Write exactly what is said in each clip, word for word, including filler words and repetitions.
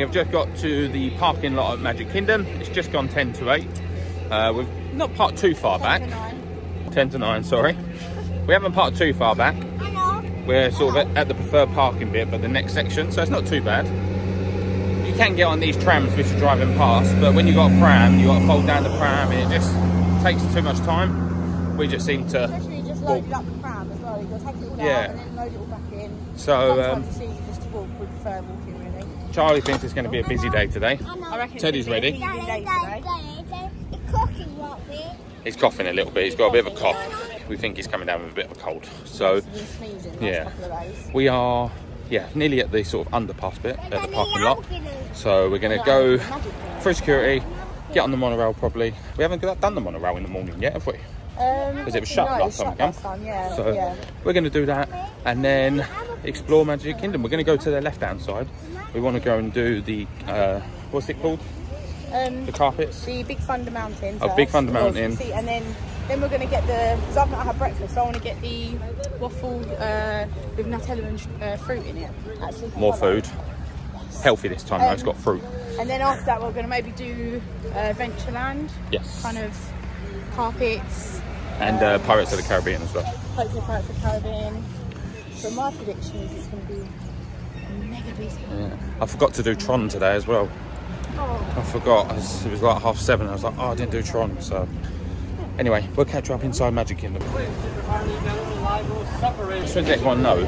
We have just got to the parking lot at Magic Kingdom. It's just gone ten to eight. Uh, we've not parked too far back. ten to nine, sorry. We haven't parked too far back. We're sort of at the preferred parking bit, but the next section, so it's not too bad. You can get on these trams which are driving past, but when you've got a pram, you've got to fold down the pram and it just takes too much time. We just seem to... Especially you just loaded up the pram as well. You've got to take it all yeah. out and then load it all back in. So, um, to see you just to walk, we prefer walking really. Charlie thinks it's going to be a busy day today. I reckon Teddy's ready. Day today. He's coughing a little bit. He's got a bit of a cough. We think he's coming down with a bit of a cold, so yeah, we are yeah nearly at the sort of underpass bit at the parking lot, so we're gonna go for security, get on the monorail. Probably we haven't done the monorail in the morning yet, have we? Because it was shut last time. Yeah, so we're gonna do that and then explore Magic Kingdom. We're gonna go to the left hand side. We want to go and do the uh what's it called, um the carpets, the Big Thunder Mountain. Oh, Big Thunder Mountain. And then Then we're going to get the, because I've not had breakfast, so I want to get the waffle uh, with Nutella and uh, fruit in it. Actually, more food. Healthy this time um, though, it's got fruit. And then after that we're going to maybe do uh, Adventureland. Yes. Kind of carpets. And uh, um, Pirates of the Caribbean as well. Hopefully Pirates of the Caribbean. But my prediction is it's going to be mega busy. Yeah. I forgot to do Tron today as well. Oh. I forgot. It was like half seven. I was like, oh, I didn't do Tron, so... Anyway, we'll catch up inside Magic Kingdom. Just to let everyone know,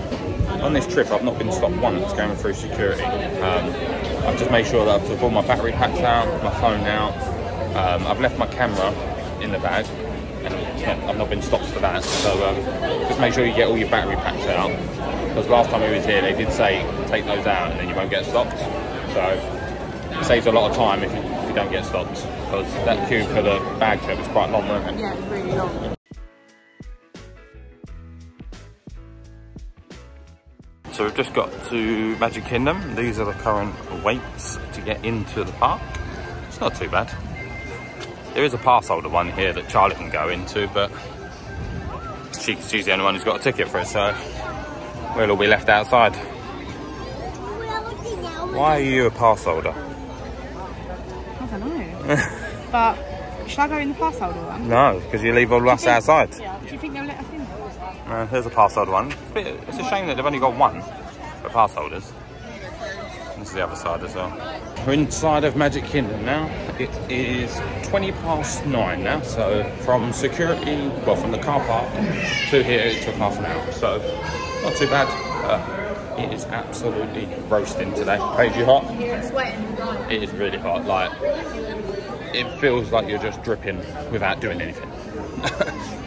on this trip I've not been stopped once going through security. Um, I've just made sure that I've took all my battery packs out, my phone out. Um, I've left my camera in the bag, and not, I've not been stopped for that. So um, just make sure you get all your battery packs out. Because last time we was here, they did say take those out and then you won't get stopped. So it saves a lot of time if you don't get stopped, because that queue for the bag trip is quite long, isn't it? Yeah, it's really long. So we've just got to Magic Kingdom. These are the current waits to get into the park. It's not too bad. There is a pass holder one here that Charlie can go into, but she, she's the only one who's got a ticket for it, so we'll all be left outside. Why are you a pass holder? I don't know. But should I go in the pass holder one? No, because you leave all us outside. Yeah. Do you think they'll let us in? Uh, here's a pass holder one. It's a, bit, it's a shame that they've only got one for pass holders. This is the other side as well. We're inside of Magic Kingdom now. It is twenty past nine now. So from security, well, from the car park to here, it took half an hour. So not too bad. Uh, It is absolutely roasting today. Paige, you hot? It's sweating. It is really hot. Like, it feels like you're just dripping without doing anything.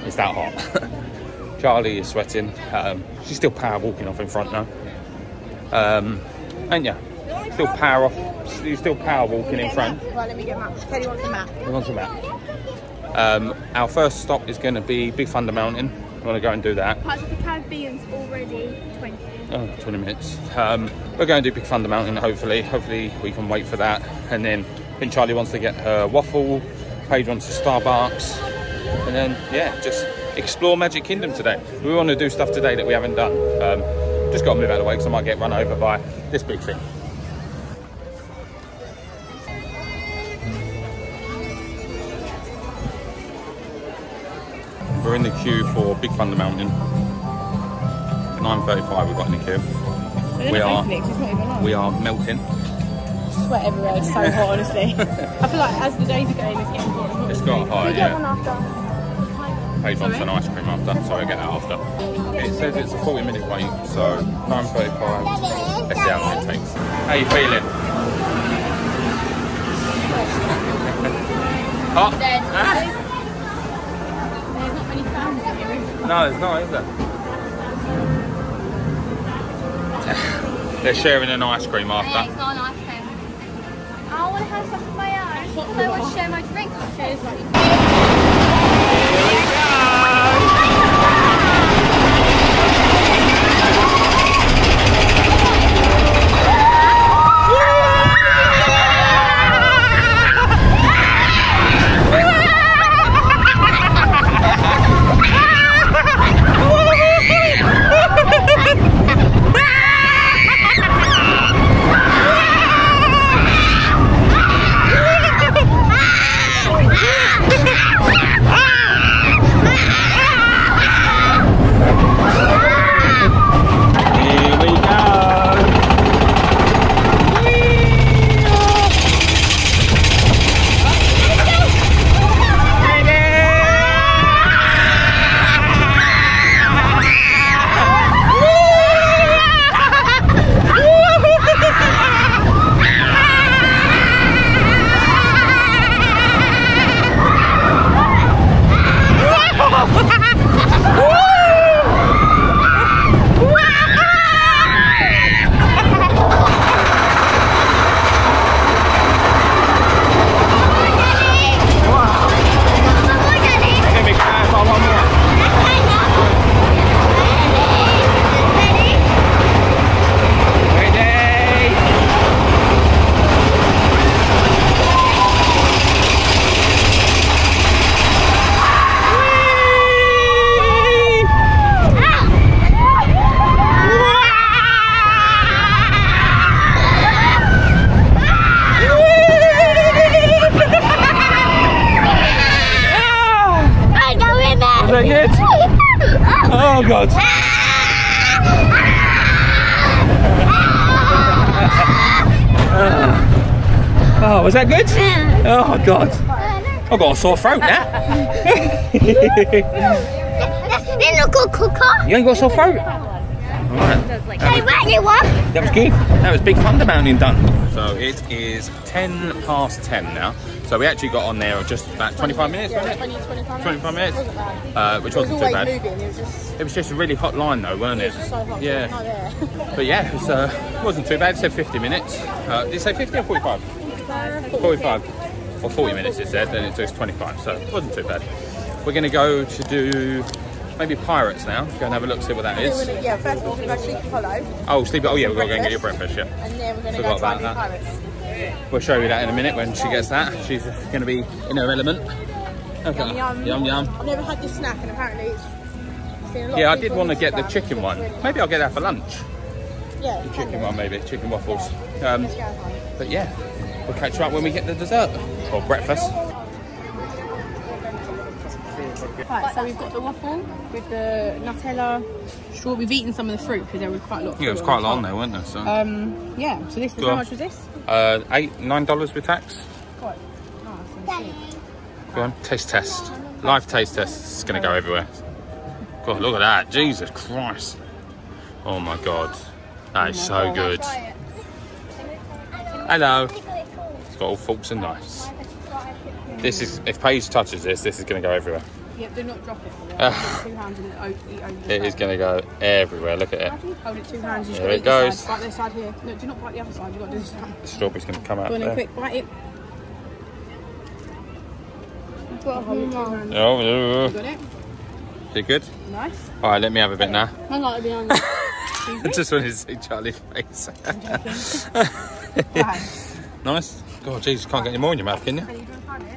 It's that hot. Charlie is sweating. Um, she's still power walking off in front now. Um, and yeah, still power off. You're still power walking in front. Well, let me get a map. Teddy wants a map. He wants a map. Um, our first stop is going to be Big Thunder Mountain. I want to go and do that. Parts of the Caribbean's already twenty. Oh, twenty minutes. Um, we're going to do Big Thunder Mountain, hopefully. Hopefully we can wait for that. And then I think Charlie wants to get her waffle. Paige wants to Starbucks. And then, yeah, just explore Magic Kingdom today. We want to do stuff today that we haven't done. Um, just got to move out of the way because I might get run over by this big thing. We're in the queue for Big Thunder Mountain. nine thirty-five we got in the queue. We are, Netflix, we are melting. Sweat everywhere, it's so hot, honestly. I feel like as the days are going, it's getting hotter. It's got hot, yeah. Get one after? Paige wants an ice cream after, so I get that after. It says it's a forty minute wait, so nine thirty-five, let's see how long it takes. How are you feeling? Hot? Huh? No, it's not, is it? They're sharing an ice cream after. Yeah, it's not an ice cream. I want to have some of my own. What, I want to share my drink. Cheers, buddy. God. Oh, was that good? Oh, God. I've got a sore throat now. You ain't got a sore throat? Alright. That was good. That was Big Thunder Mountain done. So it is ten past ten now. So we actually got on there just about twenty-five minutes, yeah, wasn't it? twenty, twenty-five minutes. twenty-five minutes, uh, which wasn't too bad. Moving, it, was just... it was just a really hot line though, weren't it? It was just so hot. Yeah. Right there. But yeah, it was, uh, wasn't too bad. It said fifty minutes. Uh, did it say fifty or forty-five? forty-five. Or forty minutes it said, and it took twenty-five, so it wasn't too bad. We're going to go to do maybe Pirates now. Go and have a look, see what that is. Yeah, first of all, we're going to go to Sleepy Hollow. Oh, Sleepy Hollow. Oh yeah, we've got to go and get your breakfast, yeah. And then we're going to go try and do Pirates. We'll show you that in a minute when she gets that. She's going to be in her element. Okay. Yum, yum, yum. I've never had this snack and apparently it's seen a lot. Yeah, I did want to get the chicken one. Maybe I'll get that for lunch. Yeah. The chicken one maybe, chicken waffles. Um, but yeah, we'll catch you up when we get the dessert or breakfast. Right, so we've got the waffle with the Nutella straw. We've eaten some of the fruit because there was quite a lot of fruit. Yeah, it was quite a lot on there, weren't there? So. Um, yeah, so this was, how much was this? Uh, eight, nine dollars with tax. Quite nice and cheap. Go on, taste test. Live taste test. It's going to go everywhere. God, look at that. Jesus Christ. Oh my God. That is so good. Hello. It's got all forks and knives. This is, if Paige touches this, this is going to go everywhere. Yeah, they're not dropping. Uh, two hands and it over it is going to go everywhere. Look at it. Hold it two hands. There it goes. Side. Bite this side here. No, do not bite the other side. You've got to do this side. The strawberry's going to come out. Go on there. Quick, bite it. You've got to hold it two hands. Oh, yeah. You got it? Is it good? Nice. All right, let me have a bit now. I like it behind you. I just wanted to see Charlie's face. Nice. God, Jesus, can't get any more in your mouth, can you? Can you find it?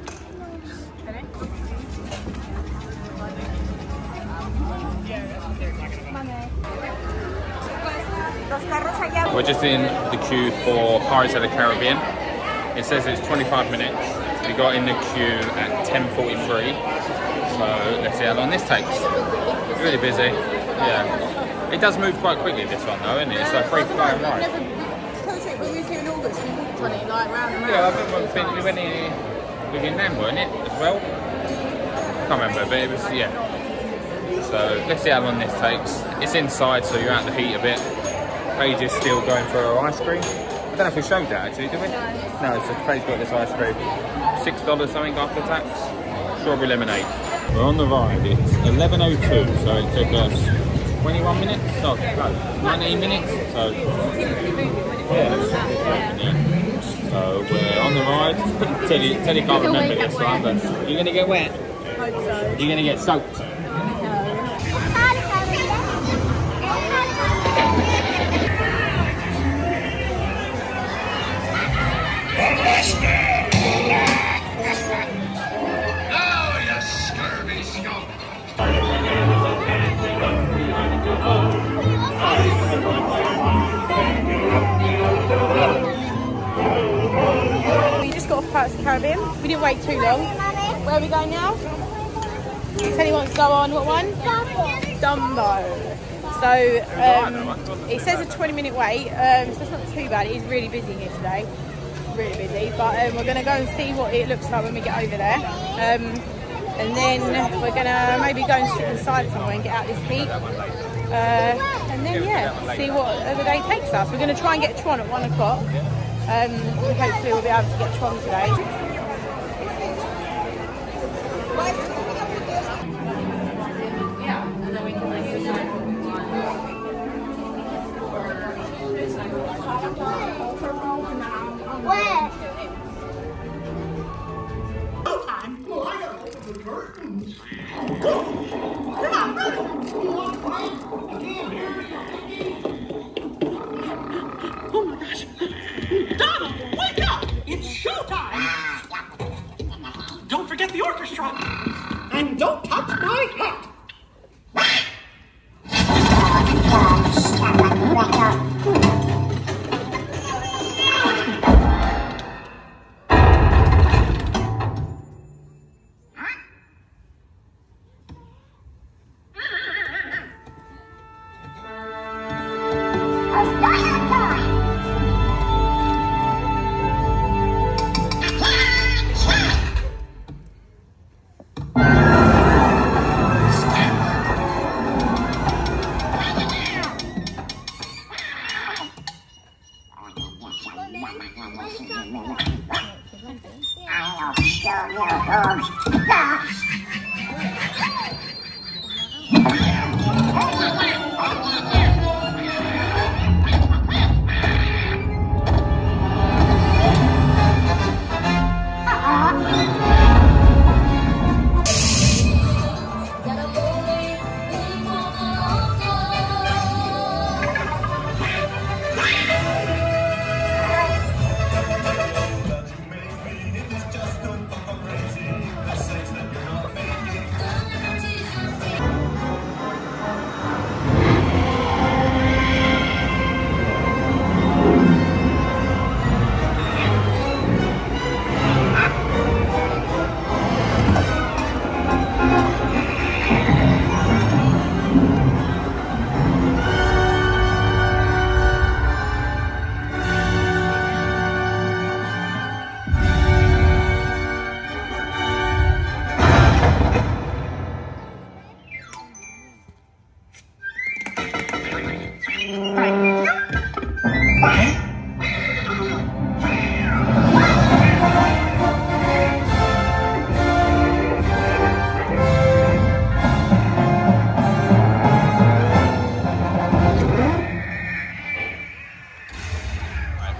We're just in the queue for Pirates of the Caribbean. It says it's twenty-five minutes. We got in the queue at ten forty-three. So let's see how long this takes. It's really busy. Yeah. It does move quite quickly, this one though, isn't it? It's like free flying ride. Yeah, I think when we went in with your nan, weren't it, as well? I can't remember, but it was, yeah. So let's see how long this takes. It's inside, so you're out the heat a bit. Paige is still going for her ice cream. I don't know if we showed that actually, did we? No, no, so Paige's got this ice cream. six dollars something after tax. Strawberry lemonade. We're on the ride, it's eleven oh two, so it took us twenty-one minutes, oh, no, nineteen minutes. So, yeah. So we're on the ride. Teddy, Teddy can't remember this one, but you're going to get wet. Hope so. You're going to get soaked. We just got off Pirates of the Caribbean. We didn't wait too long. Where are we going now? Teddy wants to go on, what one? Dumbo. So um, it says a twenty minute wait, um, so it's not too bad. It is really busy here today. Really busy, but um, we're going to go and see what it looks like when we get over there, um, and then we're going to maybe go and sit inside somewhere and get out this heat, uh, and then yeah, see what the day takes us. We're going to try and get Tron at one o'clock, um, and hopefully we'll be able to get Tron today.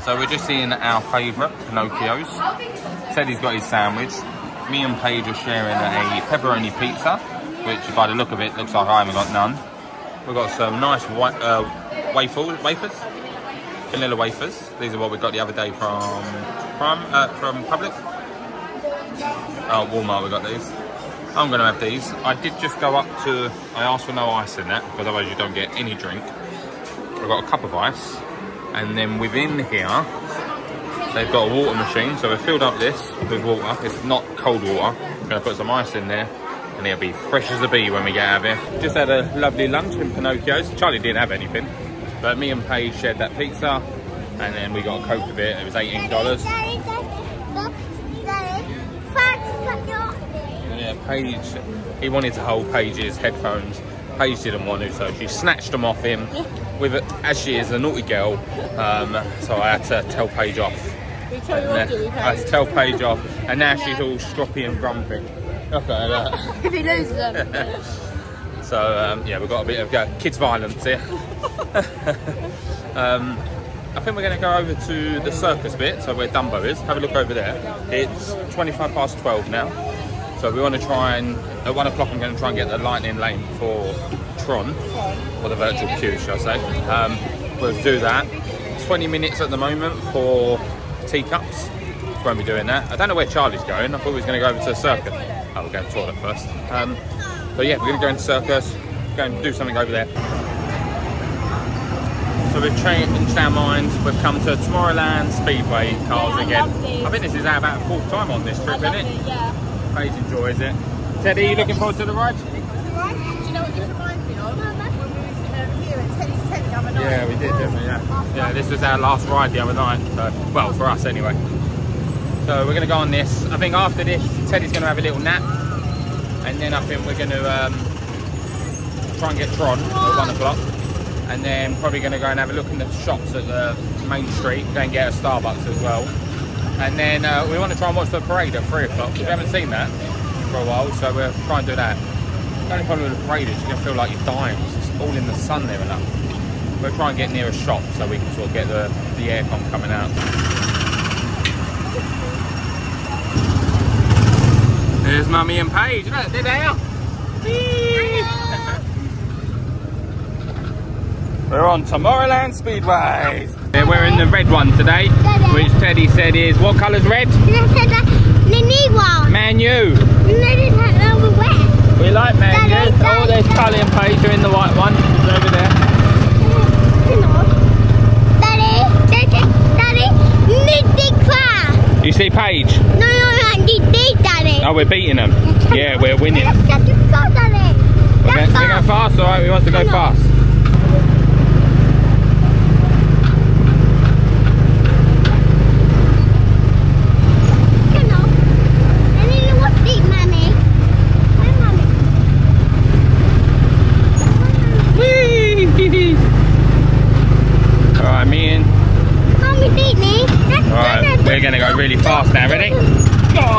So we're just eating our favourite, Pinocchio's. Teddy's got his sandwich. Me and Paige are sharing a pepperoni pizza, which by the look of it, looks like I haven't got none. We've got some nice white, uh, waffles, wafers, vanilla wafers. These are what we got the other day from from, uh, from Publix. Oh, Walmart we got these. I'm gonna have these. I did just go up to, I asked for no ice in that, because otherwise you don't get any drink. We've got a cup of ice. And then within here, they've got a water machine. So we've filled up this with water. It's not cold water. I'm gonna put some ice in there and it'll be fresh as a bee when we get out of here. Just had a lovely lunch in Pinocchio's. Charlie didn't have anything, but me and Paige shared that pizza and then we got a Coke with it. It was eighteen dollars. Yeah, Paige, he wanted to hold Paige's headphones. Paige didn't want to, so she snatched them off him. With it, as she is a naughty girl, um, so I had to tell Paige off. We tell you what, do we, Paige? I had to tell Paige off, and now she's all stroppy and grumpy. Look at her, look. If he loses them. So, um, yeah, we've got a bit of uh, kids' violence here. um, I think we're going to go over to the circus bit, so where Dumbo is. Have a look over there. It's twenty-five past twelve now, so we want to try and, at one o'clock, I'm going to try and get the lightning lane for Tron, or the virtual queue, shall I say. Um, we'll do that. twenty minutes at the moment for teacups. Won't be doing that. I don't know where Charlie's going. I thought he was going to go over to the circus. Oh, we'll go to the toilet first. Um, but yeah, we're going to go into circus, go and do something over there. So we've changed our minds. We've come to Tomorrowland Speedway cars yeah, I again. I think this is our about fourth time on this trip, isn't it? it? Yeah. Paige enjoys it. Teddy, are you looking forward to the ride? Yeah, we did, didn't we? Yeah. Yeah, this was our last ride the other night. So, well, for us anyway. So we're going to go on this. I think after this, Teddy's going to have a little nap. And then I think we're going to um, try and get Tron at one o'clock. And then probably going to go and have a look in the shops at the main street. Go and get a Starbucks as well. And then uh, we want to try and watch the parade at three o'clock. We haven't seen that for a while, so we'll try and do that. The only problem with the parade is you're going to feel like you're dying. It's all in the sun there enough. We'll try and get near a shop so we can sort of get the, the aircon coming out. There's Mummy and Paige. Look, there they are. We're on Tomorrowland Speedway. They're wearing the red one today, which Teddy said is what colour's red? The new one. Man U. We like Man U. Oh, there's Charlie and Paige doing the white one. It's over there. You see Paige? No, no, no, they beat Daddy. Oh, we're beating them. Yeah, we're winning. We're going to go fast, alright? We want to go fast. We're going to go really fast now, ready? Oh!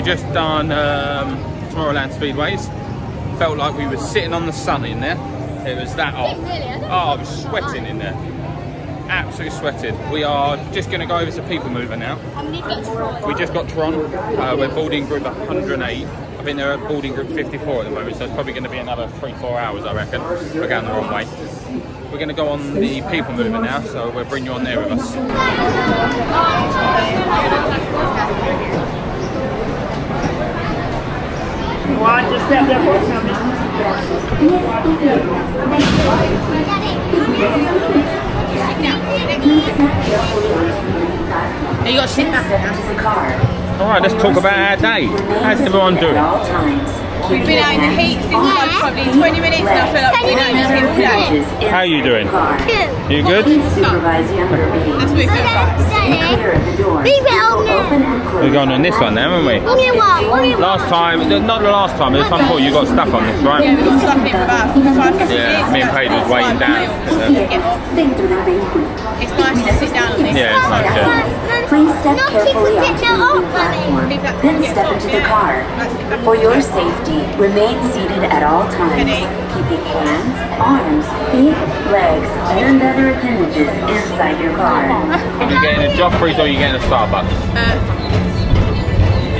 we just done um, Tomorrowland Speedways. Felt like we were sitting on the sun in there. It was that hot. Really, oh, I was sweating in there. Absolutely sweated. We are just going to go over to PeopleMover now. We just got Tron. Uh, we're boarding group one hundred eight. I think they're boarding group fifty-four at the moment, so it's probably going to be another three, four hours, I reckon. We're going the wrong way. We're going to go on the PeopleMover now, so we'll bring you on there with us. Why just step that horse down this you got to sit back there after the car. Alright, let's talk about our day. How's everyone doing? We've been out in the heat since yeah. probably twenty minutes and I feel like we've been out in the heat all day. How are you doing? Good. You good? That's what we feel like. We We're going on this one now, haven't we? Last time, not the last time, but the time before you got stuck on this, right? Yeah, we got stuck in it for about five, five, six yeah, years. Me and Paige was waiting down. Yeah. It's nice to sit down on this. Yeah, it's nice, yeah. Please step Not carefully onto the platform, platform. Then step into the car. For your safety, remain seated at all times, keeping hands, arms, feet, legs, and other appendages inside your car. Are you getting a Joffrey's or are you getting a Starbucks? Uh,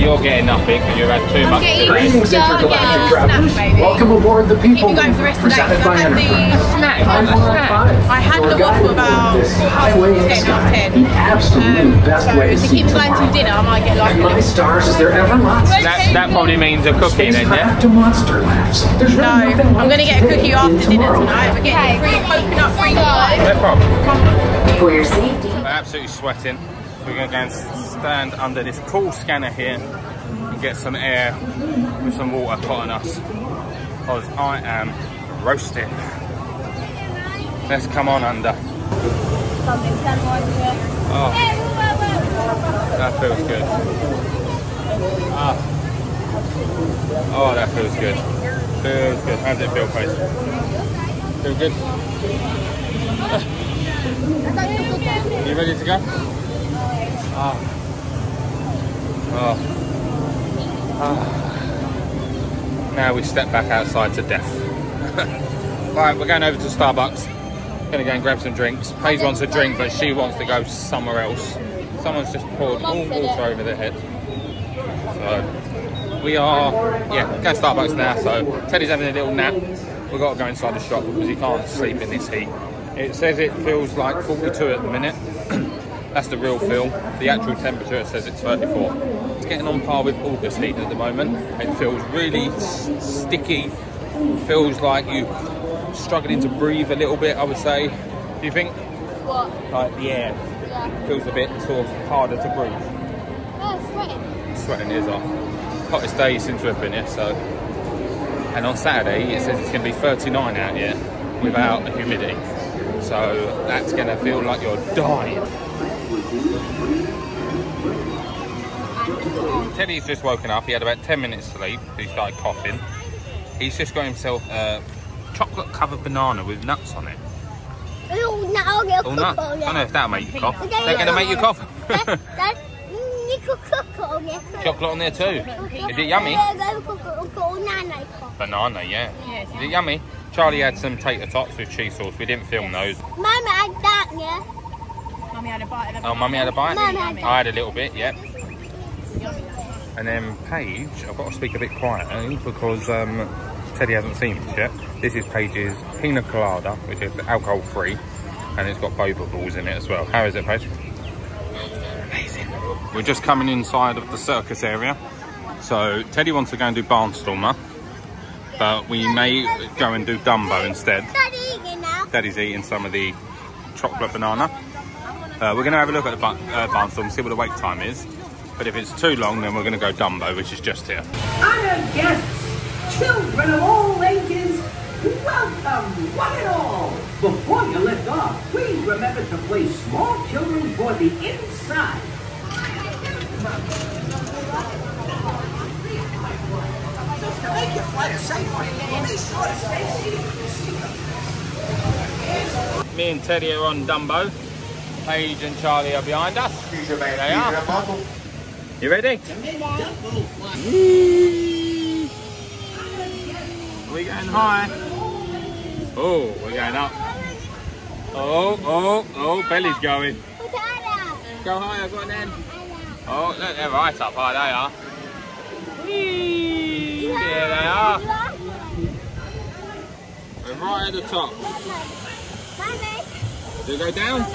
you're getting nothing because you've had too much today. Greetings, intergalactic travelers. Welcome aboard the People Mover, presented by Enterprise. I had the waffle about half past ten. The absolute um, best so way to see keep flying till dinner, I might get like. And my stars, is there ever monster? That, that probably means a cookie, then, yeah? To monster laughs. There's no, really nothing I'm gonna get a cookie after dinner tonight. We're getting free coconut free guys. No problem. For your safety. We're absolutely sweating. We're gonna go and stand under this cool scanner here and get some air with some water caught on us, because I am roasting. Let's come on under. Oh, that feels good. Ah. Oh, that feels good. Feels good. How does it feel, Paige? Feel good? Ah. You ready to go? Ah. Oh. Ah. Now we step back outside to death. Right, we're going over to Starbucks. Gonna go and grab some drinks. Paige wants a drink, but she wants to go somewhere else. Someone's just poured all water over their head. So we are, yeah, going to Starbucks now. So Teddy's having a little nap. We've got to go inside the shop because he can't sleep in this heat. It says it feels like forty-two at the minute. That's the real feel. The actual temperature says it's thirty-four. It's getting on par with August heat at the moment. It feels really sticky. Feels like you. Struggling to breathe a little bit, I would say. Do you think? What? Like the air. Yeah. Feels a bit sort of harder to breathe. Oh, it's sweating. Sweating is on. Hottest day since we've been here, so. And on Saturday, it says it's going to be thirty-nine out here without the humidity. So that's going to feel like you're dying. Teddy's just woken up. He had about ten minutes sleep. He started coughing. He's just got himself a uh, chocolate covered banana with nuts on it. All nuts. All nuts. I don't know if that'll make you cough. They're going to make you cough. Chocolate on there too. Is it yummy? Banana, yeah. Is it yummy? Charlie had some tater tots with cheese sauce. We didn't film those. Mummy had that, yeah. Mummy had a bite of it. Oh, Mummy had a bite? I had a little bit, yeah. And then Paige, I've got to speak a bit quietly because um, Teddy hasn't seen this yet. This is Paige's pina colada, which is alcohol free, and it's got boba balls in it as well. How is it, Paige? Amazing. We're just coming inside of the circus area. So Teddy wants to go and do Barnstormer, but we may go and do Dumbo instead. Daddy's eating now. Daddy's eating some of the chocolate banana. Uh, we're going to have a look at the uh, Barnstormer, see what the wait time is. But if it's too long, then we're going to go Dumbo, which is just here. Honored guests, children of all ages, welcome one and all. Before you lift off, please remember to place small children toward the inside. To make your flight a safe one, be sure to stay seated. Me and Teddy are on Dumbo. Paige and Charlie are behind us. There they are. You ready? We're going high. Oh, we're going up. Oh, oh, oh, belly's going. Go higher, go on then. Oh, look, they're right up high, they are. There they are. We're right at the top. Do we go down?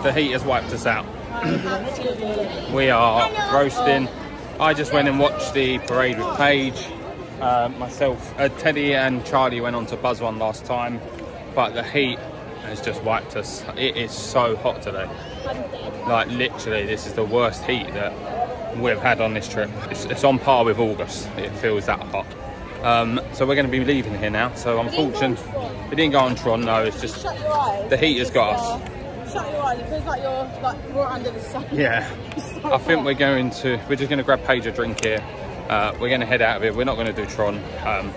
The heat has wiped us out. We are roasting. I just went and watched the parade with Paige. Uh, myself, uh, Teddy and Charlie went on to Buzz One last time, but the heat has just wiped us. It is so hot today. Like literally, this is the worst heat that we've had on this trip. It's, it's on par with August. It feels that hot. Um, so we're going to be leaving here now. So unfortunately, we didn't go on Tron. No, it's just the heat has got us. Shut your eyes. It feels like you're like right under the sun. Yeah, so I think hot. we're going to. We're just going to grab Paige a drink here. Uh, we're going to head out of here. We're not going to do Tron. Um,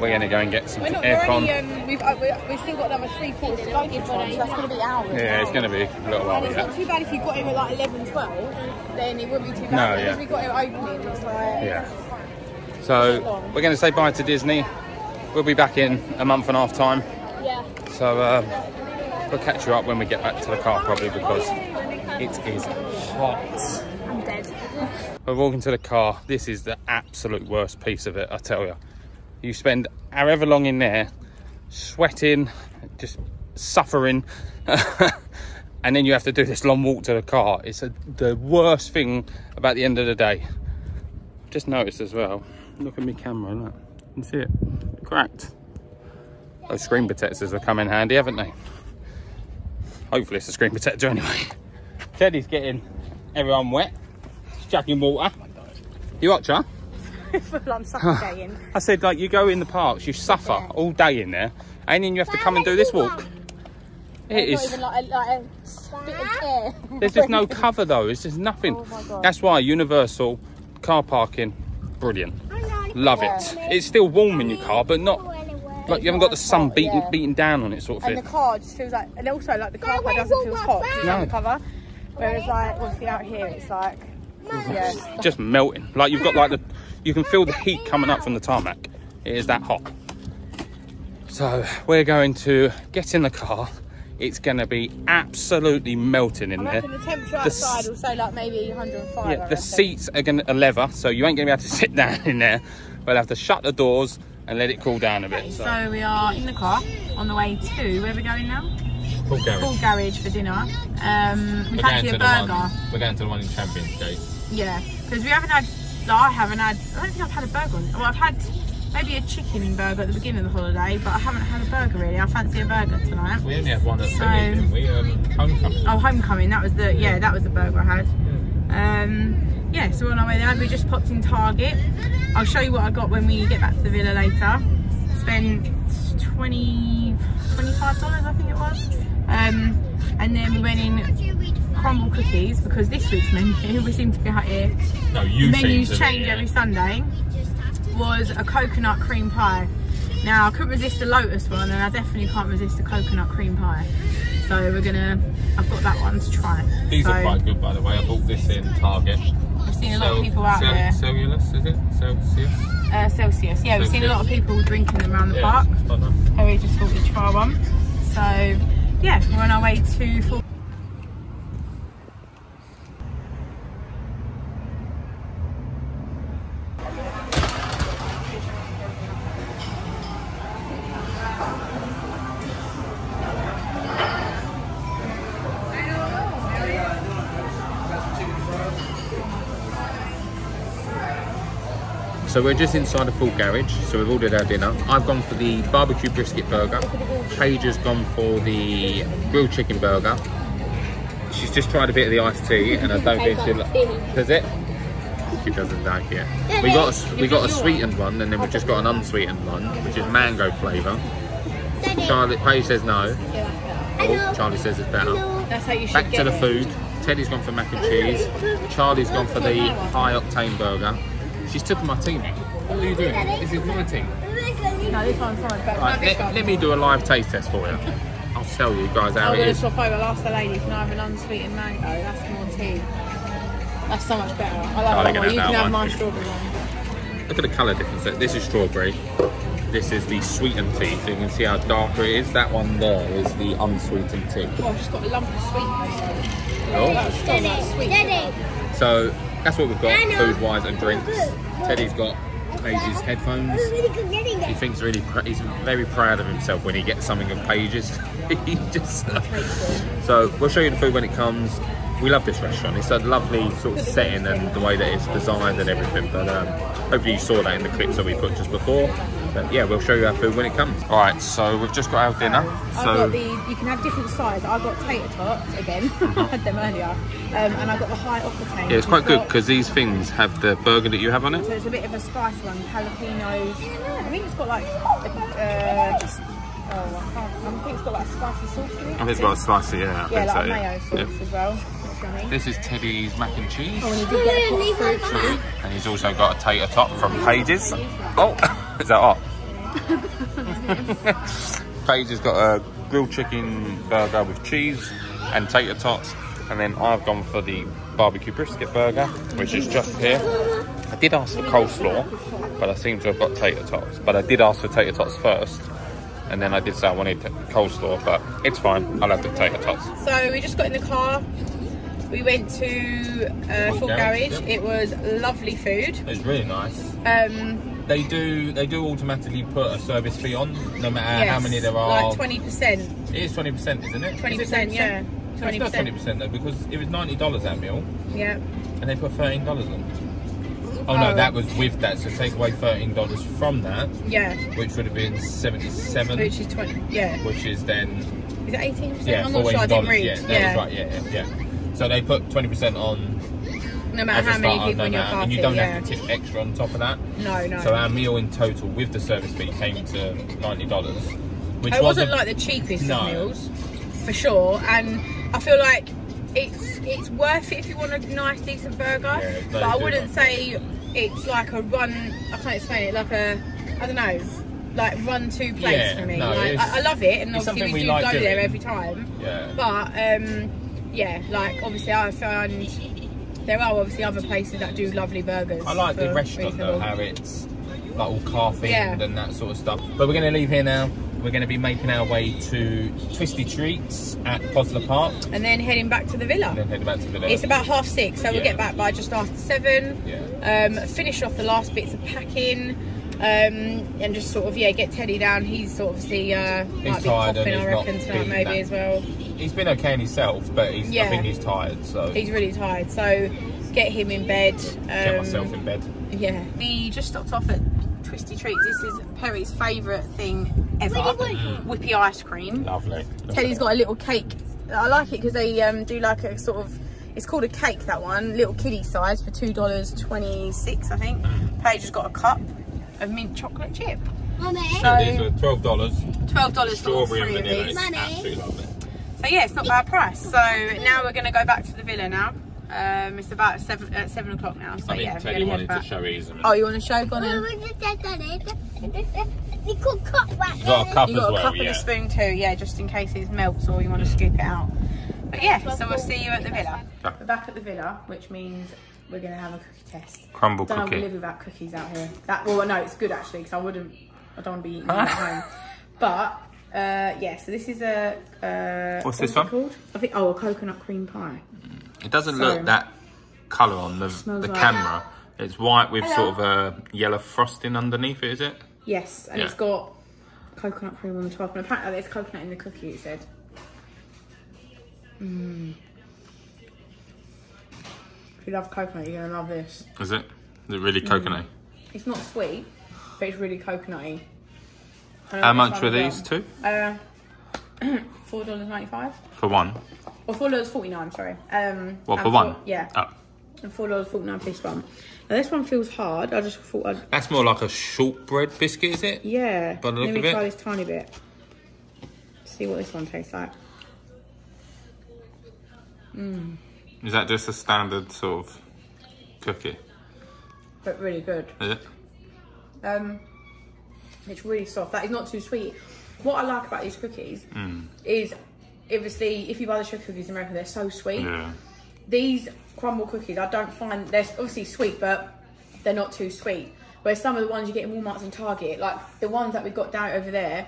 we're going to go and get some aircon. Um, we've, uh, we've, we've still got another three quarters to go for Tron, so that's going to be hours. Yeah, it's going to be a little while. And it's yeah. not too bad if you got him at like eleven, twelve. Then it wouldn't be too bad. No, yeah. Because we got him opening. It's like, yeah. So we're going to say bye to Disney. We'll be back in a month and a half time. Yeah. So. Um, We'll catch you up when we get back to the car, probably, because it is hot. I'm dead. We're walking to the car. This is the absolute worst piece of it, I tell you. You spend however long in there, sweating, just suffering, and then you have to do this long walk to the car. It's a, the worst thing about the end of the day. Just noticed as well, look at me camera, look. You can see it? Cracked. Those screen protectors have come in handy, haven't they? Hopefully it's a screen protector anyway. Teddy's getting everyone wet. He's chucking water. Oh my God. You watch her? I'm suffocating. I said, like, you go in the parks, you suffer yeah. all day in there, and then you have to come and do this walk. It is. Even like a, like a bit of air. There's just no cover though. It's just nothing. Oh my God. That's why Universal car parking, brilliant. Love yeah. it. It's still warm in your car, but not. Like you haven't got the sun beating yeah. beating down on it, sort of thing. And the car just feels like, and also like the car park doesn't feel hot because it's undercover. Whereas like obviously out here, it's like yeah, it's just melting. Like you've got like the, you can feel the heat coming up from the tarmac. It is that hot. So we're going to get in the car, It's going to be absolutely melting in there. The temperature outside will say like maybe a hundred and five. Yeah, the seats are going to leather, so you ain't going to be able to sit down in there. We'll have to shut the doors and let it cool down a bit. So, so we are in the car on the way to where we're going now. Ford Garage. Ford Garage for dinner. Um, we fancy a burger. One, we're going to the one in Champions Gate. Yeah, because we haven't had. I haven't had. I don't think I've had a burger. Well, I've had maybe a chicken burger at the beginning of the holiday, but I haven't had a burger really. I fancy a burger tonight. We only had one at Sunday, didn't we? Um, homecoming. Oh, homecoming. That was the yeah. That was the burger I had. Yeah. Um, yeah. So we're on our way there. We just popped in Target. I'll show you what I got when we get back to the villa later. Spent twenty, twenty-five dollars, I think it was. Um, and then we went in Crumbl Cookies because this week's menu, we seem to be out here. No, you menus seem to change be, yeah. every Sunday. Was a coconut cream pie. Now I couldn't resist the lotus one, and I definitely can't resist the coconut cream pie. So we're gonna. I've got that one to try. These so, are quite good, by the way. I bought this in Target. I've seen a lot Cel of people out Cel there. Cellulose, is it? Celsius. Uh, Celsius. Yeah, Celsius. We've seen a lot of people drinking them around the yeah, park. So we just thought we'd try one. So yeah, we're on our way to. Full So we're just inside a Ford Garage, so we've ordered our dinner. I've gone for the barbecue brisket burger. Paige has gone for the grilled chicken burger. She's just tried a bit of the iced tea, and I don't think she likes. Does it? She doesn't like it. We got a, we got a sweetened one, and then we've just got an unsweetened one, which is mango flavour. Charlotte, Paige says no. Oh, Charlie says it's better. That's how you should Back to the food. Teddy's gone for mac and cheese. Charlie's gone for the high octane burger. She's taken my team. What are you doing? This is my team. No, this one's fine. Right, no, let, let me do a live taste test for you. I'll tell you guys how I'm it is. I'm going to swap over. I'll ask the lady, can I have an unsweetened mango? That's more tea. That's so much better. I like oh, that one. You that can that have my strawberry one. Look at the colour difference. This is strawberry. This is the sweetened tea. So you can see how darker it is. That one there is the unsweetened tea. Oh, she's got a lump of sweetness. Oh, that's Daddy. Sweet. Daddy. So... That's what we've got, food-wise and drinks. Teddy's got Paige's headphones. He thinks really, he's very proud of himself when he gets something of Paige's. he just. Uh, so we'll show you the food when it comes. We love this restaurant. It's a lovely sort of setting and the way that it's designed and everything. But um, hopefully you saw that in the clips that we put just before. But yeah, we'll show you our food when it comes. All right, so we've just got our dinner. So I've got the, you can have different sides. I've got tater tots again. Mm-hmm. I had them earlier. Um, and I've got the high octane. Yeah, it's quite good because these things have the burger that you have on it. So it's a bit of a spice one, jalapenos. I think it's got like uh, just. Oh, I can't. I think it's got like a spicy sauce in it. I think it's got a spicy, yeah. I yeah, think like so, a mayo sauce yeah. as well. This is Teddy's mac and cheese. Oh, and, he did get a pot of fruit. And he's also got a tater tot from Paige's. Oh, is that hot? Paige has got a grilled chicken burger with cheese and tater tots. And then I've gone for the barbecue brisket burger, which is just here. I did ask for coleslaw, but I seem to have got tater tots. But I did ask for tater tots first. And then I did say I wanted coleslaw, but it's fine. I'll have the tater tots. So we just got in the car. We went to uh, Ford Garage. Garage. It was lovely food. It was really nice. Um, they do they do automatically put a service fee on, no matter yes, how many there are. Like twenty percent. It is twenty percent, isn't it? Twenty percent, yeah. No, it's not twenty percent though, because it was ninety dollars that meal. Yeah. And they put thirteen dollars on. Oh no, oh. that was with that. So take away thirteen dollars from that. Yeah. Which would have been seventy-seven. Which is twenty. Yeah. Which is then. Is it eighteen percent? Yeah, I'm not sure. I didn't read. Yeah, that yeah. is right. Yeah, yeah. yeah. So they put twenty percent on no matter how many people in your party, and you don't yeah. have to tip extra on top of that. No, no. So our meal in total with the service fee came to ninety dollars. Which it wasn't like the cheapest no. of meals, for sure. And I feel like it's it's worth it if you want a nice, decent burger. Yeah, but I wouldn't say it's like a run, I can't explain it, like a, I don't know, like run to place yeah, for me. No, like, I, I love it, and obviously we, we do like go doing. there every time. Yeah. But, um... yeah, like obviously I found there are obviously other places that do lovely burgers. I like the restaurant reasonable. though, how it's like all car themed yeah. and that sort of stuff. But we're going to leave here now. we're going to be making our way to Twisty Treats at Posler Park. And then heading back to the villa. And then heading back to the villa. It's about half six, so yeah. We'll get back by just after seven. Yeah. Um, finish off the last bits of packing. Um, and just sort of, yeah, get Teddy down. He's sort of the, uh, he's might be tired coughing, and I reckon, tonight maybe that. as well. He's been okay in himself, but he's, yeah. I think he's tired, so. He's really tired, so get him in bed. Um, get myself in bed. Yeah. We just stopped off at Twisty Treats. This is Perry's favourite thing ever. Mm. Whippy ice cream. Lovely. Lovely. Teddy's got a little cake. I like it because they um, do like a sort of, it's called a cake, that one. Little kiddie size for two dollars twenty-six, I think. Paige has got a cup of mint chocolate chip. Money. So, so these are twelve dollars. twelve dollars. Strawberry and vanilla. Money. Absolutely lovely. So yeah, it's not bad price. So now we're going to go back to the villa now. Um, it's about seven uh, seven o'clock now. So I mean, yeah, Teddy we're wanted to show his. Oh, you want to show? Go on. You got a cup as well. You got a cup and yeah. a spoon too. Yeah, just in case it melts or you want to scoop it out. But yeah, so we'll see you at the villa. We're back at the villa, which means we're going to have a cookie test. Crumbl cookie. I don't live without cookies out here. That, well, no, it's good actually, because I wouldn't, I don't want to be eating at home. But, uh, yeah, so this is a, uh, what's, what's this one? Called? I think, oh, a coconut cream pie. It doesn't so, look that colour on the, the like camera. It. It's white with Hello. sort of a yellow frosting underneath it, is it? Yes, and yeah. it's got coconut cream on the top. And apparently there's coconut in the cookie, it said. Mmm. If you love coconut, you're going to love this. Is it? Is it really coconutty? Mm. It's not sweet, but it's really coconutty. How much were these two? Uh, four dollars ninety-five. For one? Or four dollars forty-nine, sorry. Um, what, for four, one? Yeah. Oh. And four dollars forty-nine for this one. Now this one feels hard. I just thought I'd... That's more like a shortbread biscuit, is it? Yeah. By the look Let me of try it. this tiny bit. See what this one tastes like. Mmm. Is that just a standard sort of cookie? But really good. Is it? Um, it's really soft. That is not too sweet. What I like about these cookies mm. is, obviously, if you buy the sugar cookies in America, they're so sweet. Yeah. These Crumbl cookies, I don't find, they're obviously sweet, but they're not too sweet. Whereas some of the ones you get in Walmart's and Target, like the ones that we got down over there,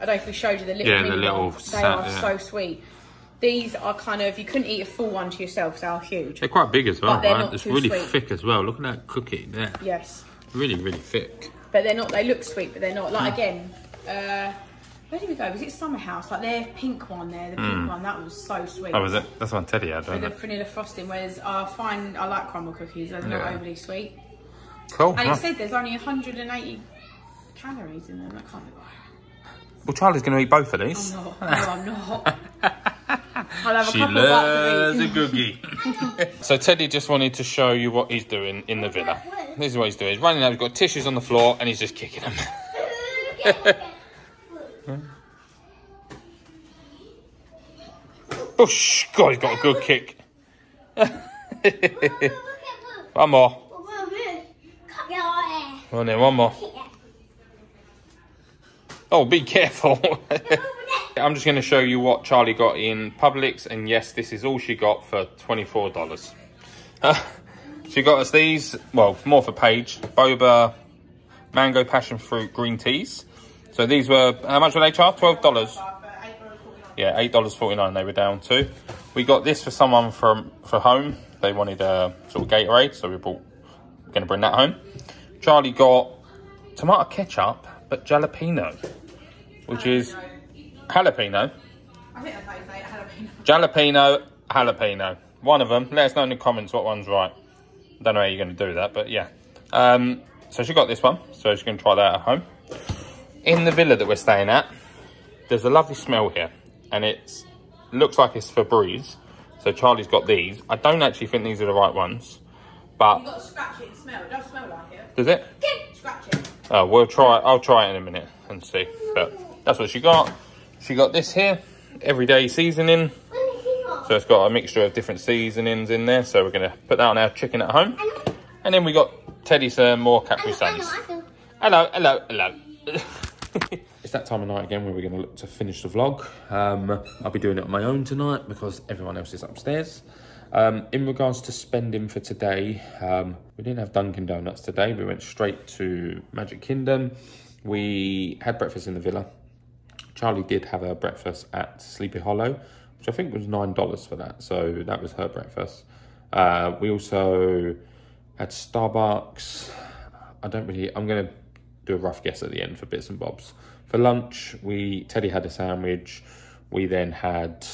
I don't know if we showed you the little, yeah, the little ones, they are yeah. so sweet. These are kind of, you couldn't eat a full one to yourself, they are huge. They're quite big as well, right? It's really sweet. thick as well. Look at that cookie there. Yes. Really, really thick. But they're not, they look sweet, but they're not. Like, mm. again, uh, where did we go? Was it Summer House? Like their pink one there, the mm. pink one, that was so sweet. Oh, was it? That's one Teddy had, right? With the vanilla frosting, whereas I find, I like Crumbl cookies, they're yeah. not overly sweet. Cool. And nice. He said there's only one hundred and eighty calories in them, that can't be right. Well, Charlie's going to eat both of these. I'm not. No, I'm not. I'll have a she couple loves of a googie. So Teddy just wanted to show you what he's doing in the villa. This is what he's doing. He's running out, he's got tissues on the floor and he's just kicking them. Oh, God, he's got a good kick. One more. Come on, then, one more. Oh, be careful. I'm just going to show you what Charlie got in Publix, and yes, this is all she got for twenty-four dollars. She got us these, well, more for Paige, boba, mango passion fruit green teas. So these were, how much were they, Charlie? twelve dollars. Yeah, eight dollars forty-nine they were down to. We got this for someone from for home. They wanted a sort of Gatorade, so we bought, we're going to bring that home. Charlie got tomato ketchup, but jalapeno, which is jalapeno. I think that's how you say it, jalapeno. Jalapeno, jalapeno. One of them. Let us know in the comments what one's right. Don't know how you're going to do that, but yeah. Um, so she got this one, so she's going to try that at home. In the villa that we're staying at, there's a lovely smell here. And it looks like it's Febreze. So Charlie's got these. I don't actually think these are the right ones. But you've got to scratch it and smell. It does smell like it. Does it? Scratch it. Oh, we'll try it. I'll try it in a minute and see. But that's what she got. She got this here. Everyday seasoning. So it's got a mixture of different seasonings in there. So we're going to put that on our chicken at home. And then we got Teddy some more Capri Suns. Hello, hello, hello. It's that time of night again where we're going to look to finish the vlog. Um, I'll be doing it on my own tonight because everyone else is upstairs. Um, in regards to spending for today, um, we didn't have Dunkin' Donuts today. We went straight to Magic Kingdom. We had breakfast in the villa. Charlie did have her breakfast at Sleepy Hollow, which I think was nine dollars for that. So that was her breakfast. Uh, we also had Starbucks. I don't really, I'm going to do a rough guess at the end for bits and bobs. For lunch, we Teddy had a sandwich. We then had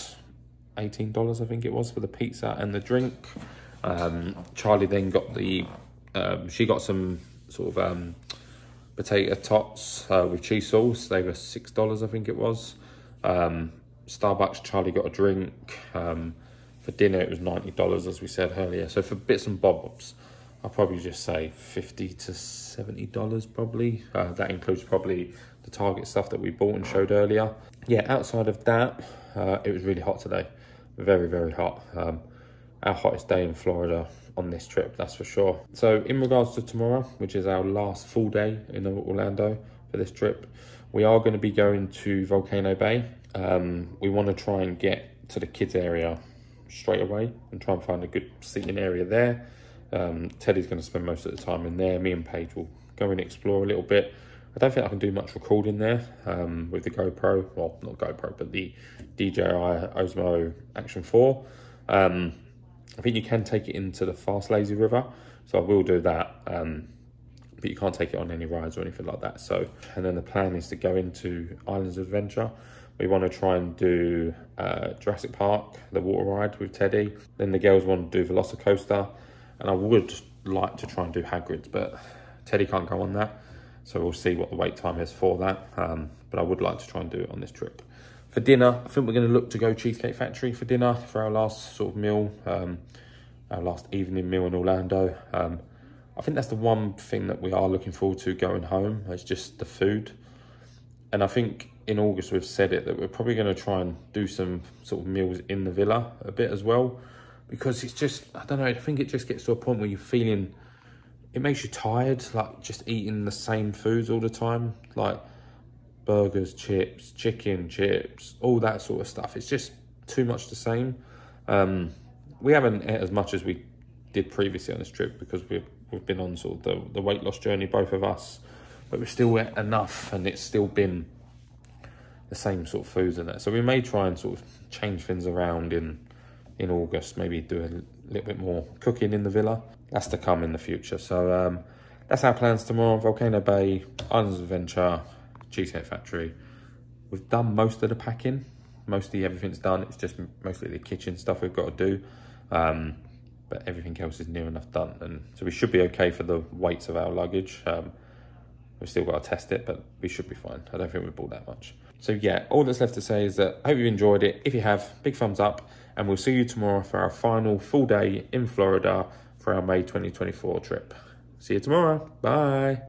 eighteen dollars, I think it was, for the pizza and the drink. Um, Charlie then got the, um, she got some sort of um, potato tots uh, with cheese sauce. They were six dollars, I think it was. Um, Starbucks, Charlie got a drink. Um, for dinner, it was ninety dollars, as we said earlier. So for bits and bobs, I'll probably just say fifty to seventy dollars probably. Uh, that includes probably the Target stuff that we bought and showed earlier. Yeah, outside of that, uh, it was really hot today. Very, very hot. Um, our hottest day in Florida on this trip, that's for sure. So in regards to tomorrow, which is our last full day in Orlando for this trip, we are going to be going to Volcano Bay. Um, we want to try and get to the kids area straight away and try and find a good seating area there. Um, Teddy's going to spend most of the time in there. Me and Paige will go and explore a little bit. I don't think I can do much recording there um, with the GoPro. Well, not GoPro, but the D J I Osmo Action four. Um, I think you can take it into the Fast Lazy River, so I will do that. Um, but you can't take it on any rides or anything like that. So, and then the plan is to go into Islands of Adventure. We want to try and do uh, Jurassic Park, the water ride with Teddy. Then the girls want to do Velocicoaster. And I would like to try and do Hagrid's, but Teddy can't go on that. So we'll see what the wait time is for that. Um, but I would like to try and do it on this trip. For dinner, I think we're going to look to go Cheesecake Factory for dinner for our last sort of meal, um, our last evening meal in Orlando. Um, I think that's the one thing that we are looking forward to going home. It's just the food. And I think in August we've said it, that we're probably going to try and do some sort of meals in the villa a bit as well. Because it's just, I don't know, I think it just gets to a point where you're feeling, it makes you tired, like just eating the same foods all the time, like burgers, chips, chicken, chips, all that sort of stuff. It's just too much the same. Um, we haven't ate as much as we did previously on this trip because we've, we've been on sort of the, the weight loss journey, both of us, but we've still ate enough and it's still been the same sort of foods and that. So we may try and sort of change things around in, in August, maybe do a little bit more cooking in the villa. That's to come in the future. So um, that's our plans tomorrow. Volcano Bay, Islands of Adventure, Cheesecake Factory. We've done most of the packing. Mostly everything's done. It's just mostly the kitchen stuff we've got to do. Um, but everything else is near enough done. And so we should be okay for the weights of our luggage. Um, we've still got to test it, but we should be fine. I don't think we bought that much. So yeah, all that's left to say is that I hope you enjoyed it. If you have, big thumbs up. And we'll see you tomorrow for our final full day in Florida for our May twenty twenty-four trip. See you tomorrow. Bye.